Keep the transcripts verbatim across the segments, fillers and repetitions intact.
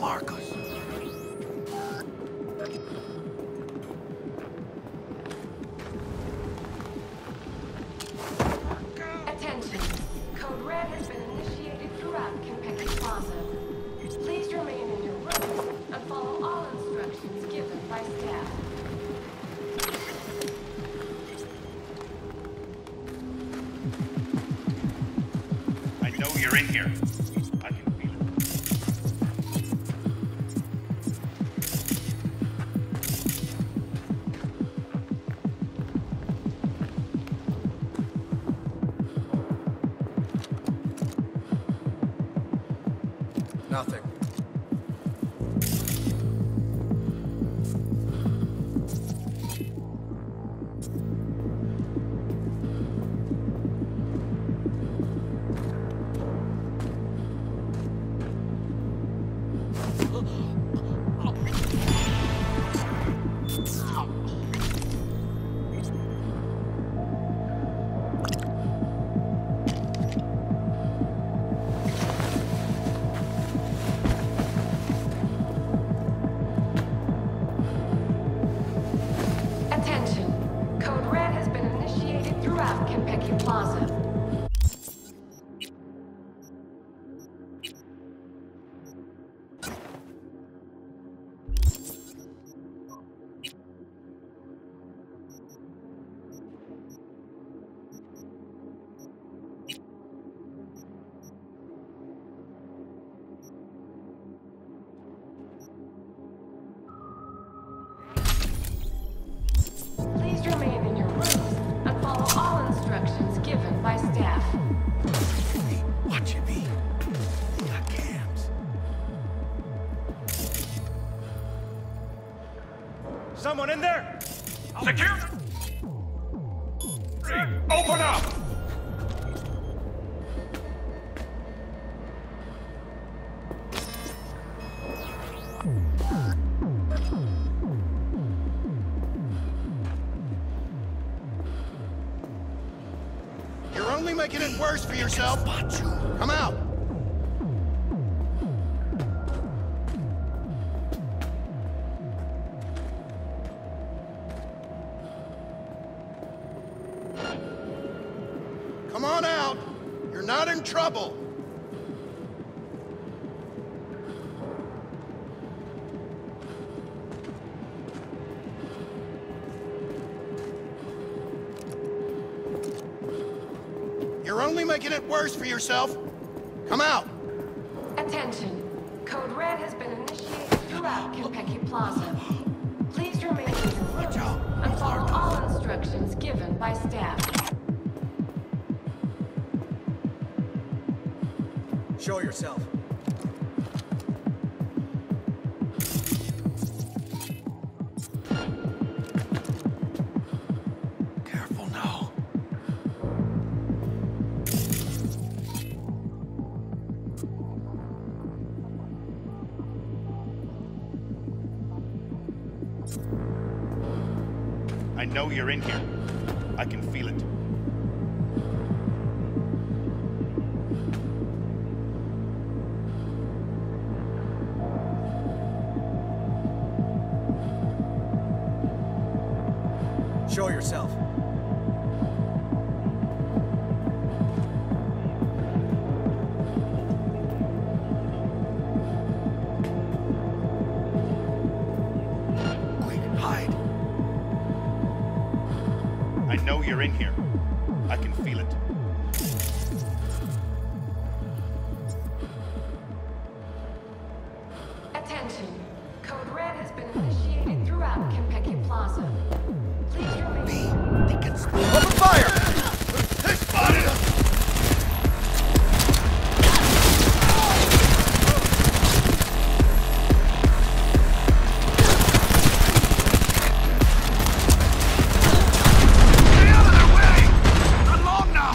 Marcus. Attention. Code Red has been initiated throughout Konpeki Plaza. Please remain in your rooms and follow all instructions given by staff. I know you're in here. Nothing. Konpeki Plaza. Someone in there? Secure! Open up! You're only making it worse for yourself. Come out! Come on out. You're not in trouble. You're only making it worse for yourself. Come out. Attention. Code Red has been initiated throughout Konpeki Plaza. Please remain in your room and follow all instructions given by staff. Show yourself. Careful now. I know you're in here. I can feel it. Show yourself. Quick, hide. I know you're in here. I can feel it. Attention. Code Red has been initiated throughout Konpeki Plaza. Please remain. They can speak. Open fire! They spotted us! Stay out of their way! Not long now!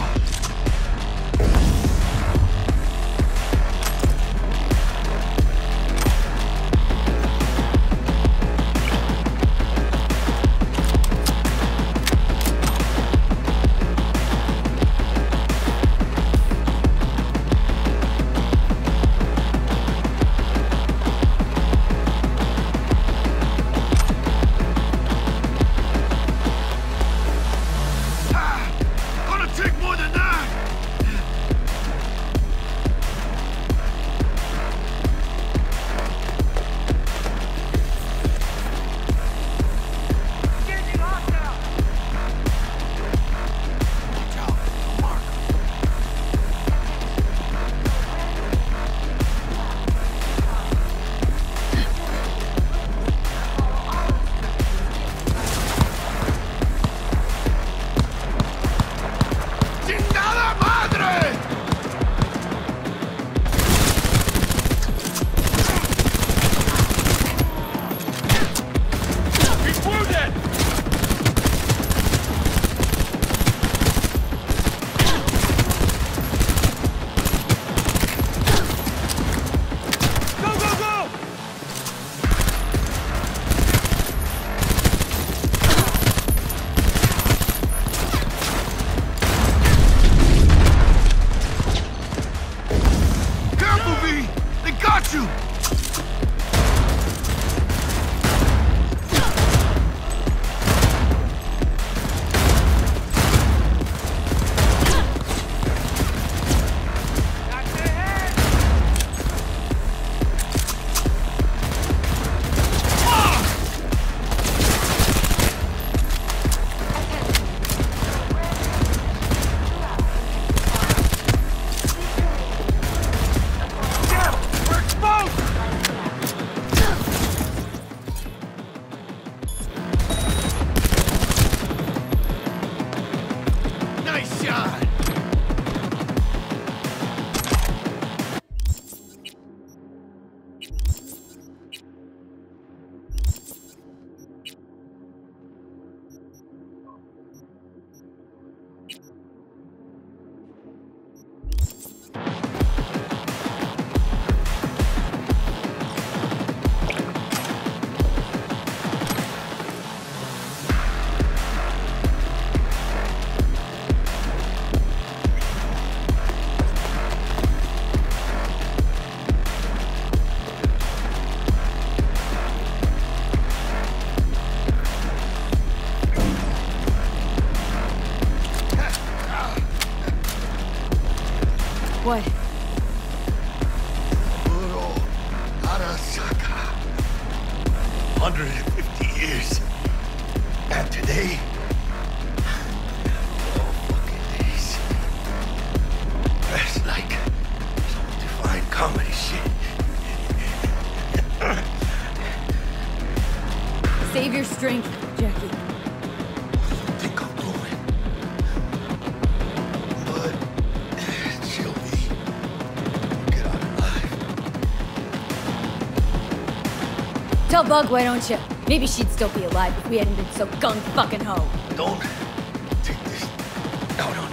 one hundred fifty years. And today, oh fucking days. That's like some divine comedy shit. Save your strength, Jackie. Tell Bug, why don't you? Maybe she'd still be alive if we hadn't been so gung fucking ho. Don't take this out on